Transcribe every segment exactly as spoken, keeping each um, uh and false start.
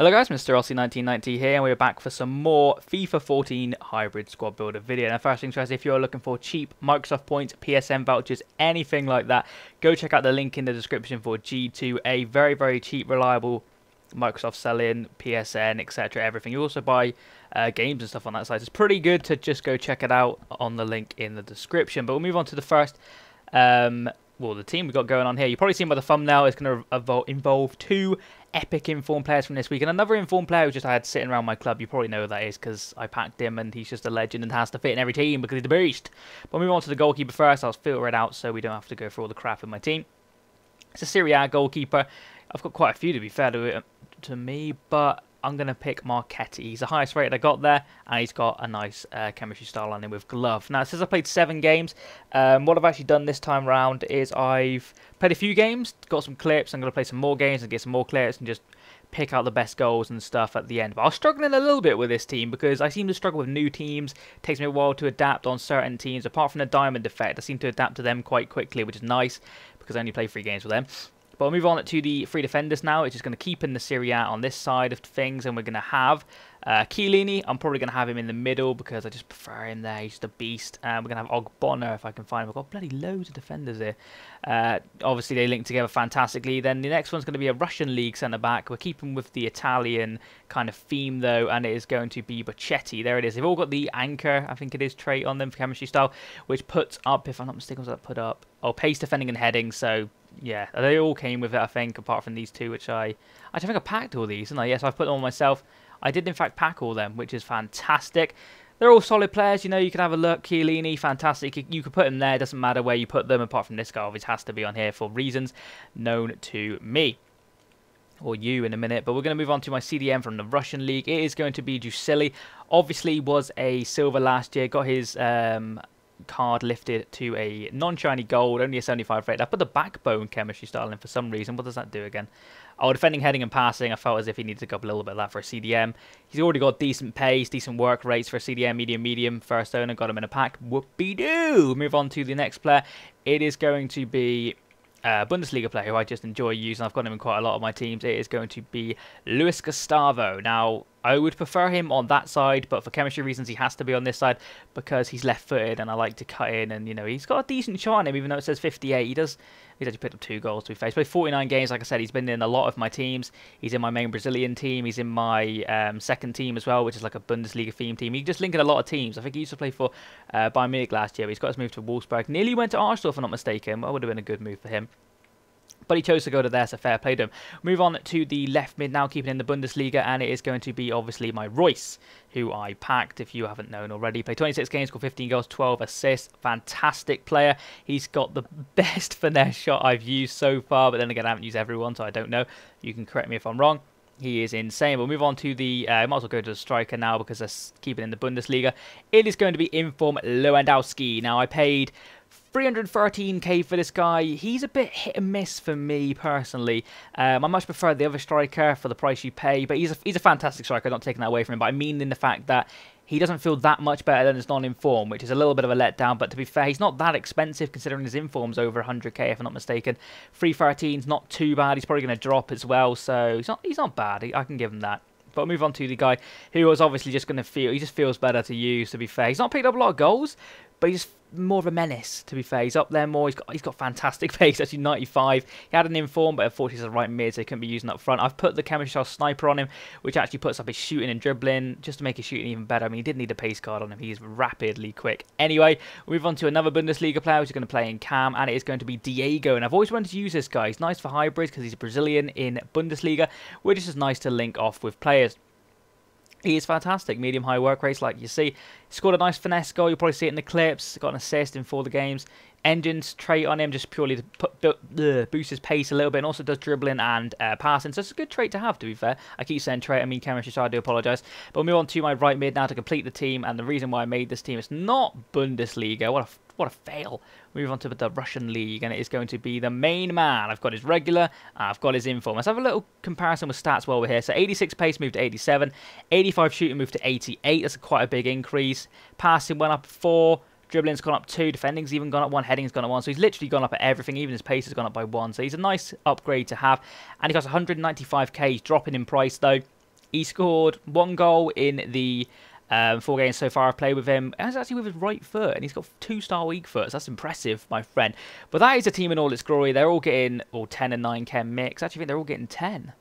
Hello guys, Mister Rossi nineteen ninety here, and we're back for some more FIFA fourteen Hybrid Squad Builder video. Now first things first, if you're looking for cheap Microsoft points, P S N vouchers, anything like that, go check out the link in the description for G two A. Very, very cheap, reliable Microsoft selling, P S N, et cetera. Everything. You also buy uh, games and stuff on that site. It's pretty good to just go check it out on the link in the description. But we'll move on to the first... Um, Well, the team we've got going on here, you've probably seen by the thumbnail, it's going to involve two epic informed players from this week. And another informed player who just I had sitting around my club, you probably know who that is because I packed him and he's just a legend and has to fit in every team because he's the beast. But moving on to the goalkeeper first, I'll filter it out so we don't have to go through all the crap in my team. It's a Serie A goalkeeper. I've got quite a few to be fair to, to me, but I'm going to pick Marchetti. He's the highest rated I got there, and he's got a nice uh, chemistry style on him with glove. Now, since I played seven games, um, what I've actually done this time round is I've played a few games, got some clips. I'm going to play some more games and get some more clips and just pick out the best goals and stuff at the end. But I was struggling a little bit with this team because I seem to struggle with new teams. It takes me a while to adapt on certain teams. Apart from the diamond effect, I seem to adapt to them quite quickly, which is nice because I only play three games with them. But we'll move on to the three defenders now. It's just going to keep in the Serie A on this side of things. And we're going to have uh, Chiellini. I'm probably going to have him in the middle because I just prefer him there. He's just a beast. Uh, we're going to have Ogbonna if I can find him. I've got bloody loads of defenders here. Uh, obviously, they link together fantastically. Then the next one's going to be a Russian league centre-back. We're keeping with the Italian kind of theme, though. And it is going to be Bocchetti. There it is. They've all got the anchor, I think it is, trait on them for chemistry style, which puts up, if I'm not mistaken, was that put up? Oh, pace, defending, and heading. So... yeah, they all came with it, I think, apart from these two, which I... I don't think I packed all these, didn't I? Yes, I've put them on myself. I did, in fact, pack all them, which is fantastic. They're all solid players, you know, you can have a look. Chiellini, fantastic. You could put them there, doesn't matter where you put them, apart from this guy, obviously has to be on here for reasons known to me. Or you in a minute, but we're going to move on to my C D M from the Russian league. It is going to be Dusilli. Obviously was a silver last year, got his... um. card lifted to a non-shiny gold, only a seventy-five rate. I put the backbone chemistry style in for some reason. What does that do again? Oh, defending, heading and passing. I felt as if he needed to go up a little bit of that for a C D M. He's already got decent pace, decent work rates for a C D M, medium, medium. First owner, got him in a pack. Whoopie-doo! Move on to the next player. It is going to be a Bundesliga player who I just enjoy using. I've got him in quite a lot of my teams. It is going to be Luis Gustavo. Now, I would prefer him on that side, but for chemistry reasons, he has to be on this side because he's left-footed, and I like to cut in. And you know, he's got a decent shot on him, even though it says fifty-eight. He does. He's actually picked up two goals to be fair. He's played forty-nine games, like I said. He's been in a lot of my teams. He's in my main Brazilian team. He's in my um, second team as well, which is like a Bundesliga themed team. He just linked in a lot of teams. I think he used to play for uh, Bayern Munich last year, but he's got his move to Wolfsburg. Nearly went to Arsenal, if I'm not mistaken. That would have been a good move for him. But he chose to go to there, so fair play to him. Move on to the left mid now, keeping in the Bundesliga, and it is going to be obviously my Royce, who I packed, if you haven't known already. Played twenty-six games, scored fifteen goals, twelve assists. Fantastic player. He's got the best finesse shot I've used so far, but then again, I haven't used everyone, so I don't know. You can correct me if I'm wrong. He is insane. We'll move on to the... Uh, might as well go to the striker now because that's keeping in the Bundesliga. It is going to be inform Lewandowski. Now, I paid three hundred thirteen K for this guy. He's a bit hit and miss for me personally. Um, I much prefer the other striker for the price you pay, but he's a, he's a fantastic striker. Not taking that away from him, but I mean in the fact that he doesn't feel that much better than his non-inform, which is a little bit of a letdown. But to be fair, he's not that expensive considering his inform's over one hundred K, if I'm not mistaken. three thirteen's not too bad. He's probably going to drop as well, so he's not he's not bad. I can give him that. But we'll move on to the guy who was obviously just going to feel... he just feels better to use, to be fair. He's not picked up a lot of goals, but he's more of a menace, to be fair. He's up there more. He's got, he's got fantastic pace, actually ninety-five. He had an inform, but unfortunately he's a right mid, so he couldn't be using up front. I've put the chemistry style sniper on him, which actually puts up his shooting and dribbling, just to make his shooting even better. I mean, he did need a pace card on him. He's rapidly quick. Anyway, we'll move on to another Bundesliga player, who's going to play in cam, and it is going to be Diego. And I've always wanted to use this guy. He's nice for hybrids, because he's a Brazilian in Bundesliga, which is just nice to link off with players. He is fantastic. Medium-high work rates, like you see. Scored a nice finesse goal. You'll probably see it in the clips. Got an assist in four of the games. Engines trait on him just purely to put, bu uh, boost his pace a little bit, and also does dribbling and uh, passing. So it's a good trait to have, to be fair. I keep saying trait. I mean chemistry, so I do apologise. But we'll move on to my right mid now to complete the team. And the reason why I made this team is not Bundesliga. What a... what a fail. Move on to the Russian league, and it is going to be the main man. I've got his regular, I've got his inform. Let's have a little comparison with stats while we're here. So eighty-six pace moved to eighty-seven, eighty-five shooting moved to eighty-eight. That's quite a big increase. Passing went up four, dribbling's gone up two, defending's even gone up one, heading's gone up one. So he's literally gone up at everything. Even his pace has gone up by one. So he's a nice upgrade to have. And he costs one hundred ninety-five K. He's dropping in price though. He scored one goal in the um, four games so far I've played with him. That's actually with his right foot, and he's got two-star weak foot. So that's impressive, my friend. But that is a team in all its glory. They're all getting, well, ten and nine K mix. I actually think they're all getting ten.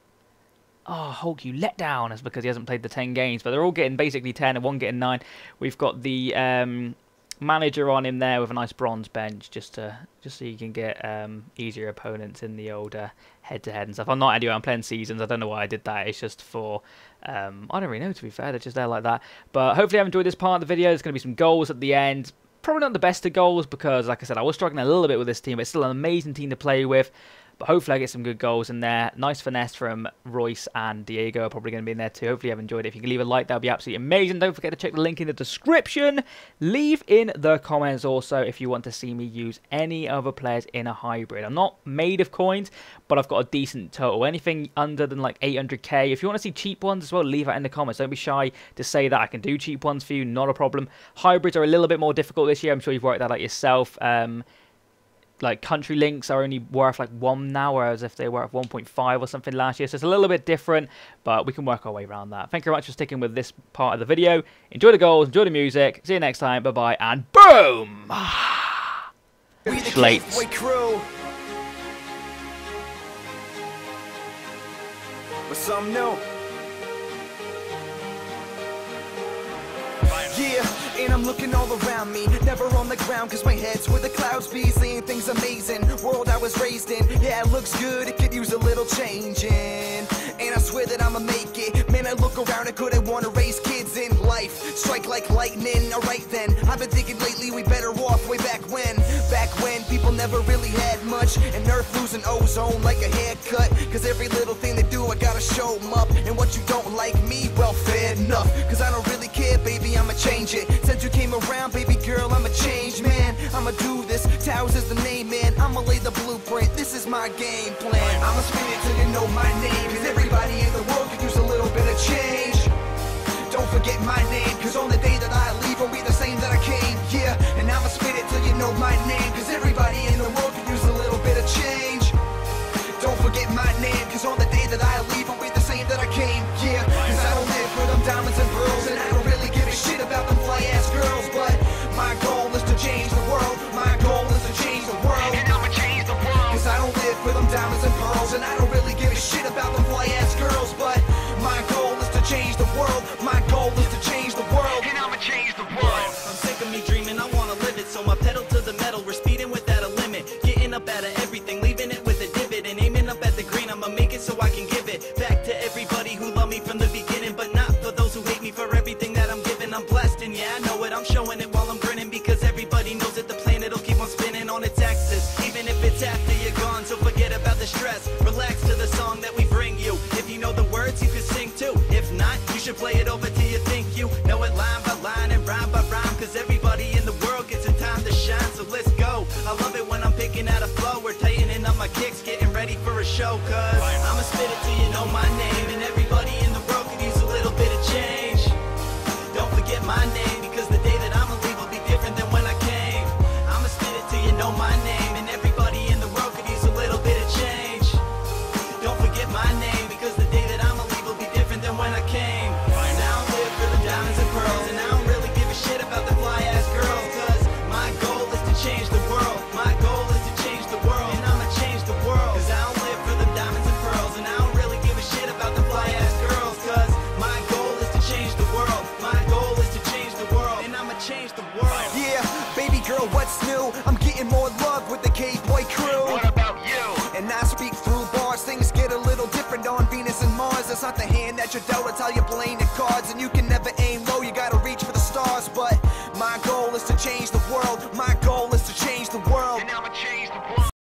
Oh, Hulk, you let down. That's because he hasn't played the ten games. But they're all getting basically ten and one getting nine. We've got the um, manager on him there with a nice bronze bench just to just so you can get um, easier opponents in the older head-to-head and stuff. I'm not anyway. I'm playing seasons. I don't know why I did that. It's just for... Um, I don't really know, to be fair. They're just there like that. But hopefully I've enjoyed this part of the video. There's going to be some goals at the end. Probably not the best of goals because, like I said, I was struggling a little bit with this team. But it's still an amazing team to play with. But hopefully I get some good goals in there. Nice finesse from Royce and Diego are probably going to be in there too. Hopefully you've enjoyed it. If you can leave a like, that would be absolutely amazing. Don't forget to check the link in the description. Leave in the comments also if you want to see me use any other players in a hybrid. I'm not made of coins, but I've got a decent total. Anything under than like eight hundred K. If you want to see cheap ones as well, leave that in the comments. Don't be shy to say that. I can do cheap ones for you. Not a problem. Hybrids are a little bit more difficult this year. I'm sure you've worked that out yourself. Um... Like country links are only worth like one now, whereas if they were at one point five or something last year. So it's a little bit different, but we can work our way around that. Thank you very much for sticking with this part of the video. Enjoy the goals, enjoy the music. See you next time. Bye bye, and boom! We the Gateway Crew. With some new. Yeah. And I'm looking all around me, never on the ground, cause my head's where the clouds be, seeing things amazing, world I was raised in, yeah it looks good, it could use a little changing, and I swear that I'ma make it, man I look around and couldn't want to raise kids in life, strike like lightning, alright then, I've been thinking lately we better off way back when, back when people never really had much, and earth losing ozone like a haircut, cause every little thing they do I gotta show them up, and what you don't like me, well fair enough, cause I don't really care baby I'ma change it. Since you came around, baby girl, I'm a change man. I'ma do this, Towers is the name, man. I'ma lay the blueprint, this is my game plan. I'ma spin it till you know my name, cause everybody in the world could use a little bit of change. Don't forget my name, cause on the day that I leave, I'll be the same that I came, yeah. And I'ma spin it till you know my name, cause everybody in the world could use a little bit of change. Don't forget my name, cause on the day that I leave, I'll be the same that I came, yeah. Cause I don't live for them diamonds and pearls, and I don't really give a shit about them fly ass girls, but my goal is to change the world, my goal is to change the world, and I'ma change the world, cause I don't live for them diamonds and pearls, and I don't really give a shit about them fly ass girls, but my goal is to change the world, my goal is to change the world, and I'ma change the world. I'm sick of me dreaming, I wanna live it, so my pedal to the metal, we're speeding without a limit, getting up out of everything, leaving it with a divot, and aiming up at the green, I'ma make it so I can give it back to everybody who loved me from the beginning, but not for those who hate me for everything that I'm giving. I'm blessed and yeah I know it, I'm showing it while I'm grinning, because everybody knows that the planet'll keep on spinning on its axis, even if it's after you're gone, so forget about the stress, relax to the song that we bring you, if you know the words you can sing too, if not, you should play it over till you think you know it line by line and rhyme by rhyme, cause everybody in the world gets a time to shine, so let's go, I love it when I'm picking out a flow, we're tightening up my kicks, getting ready for a show, cause I'ma spit it till you know my name, and everybody in the world could use a little bit of change. Don't forget my name, because the day that I'ma leave will be different than when I came. I'ma spit it till you know my name, and everybody in the world could use a little bit of change. Don't forget my name, because the day that I'ma leave will be different than when I came. And I don't live for the diamonds and pearls, and I don't really give a shit about the fly-ass girls, cause my goal is to change the world, my goal is to change the world, and I'ma change the world, cause I don't live for the diamonds and pearls, and I don't really give a shit about the fly-ass girls, cause my goal is to change the world, my goal is to change the world, and I'ma change the world. Yeah, baby girl, what's new? I'm getting more love with the K-Boy crew. What about you? And I speak through bars, things get a little different on Venus and Mars. That's not the hand that you're dealt, it's how you're playing the cards, and you can never aim low, you gotta reach for the stars, but my goal is to change the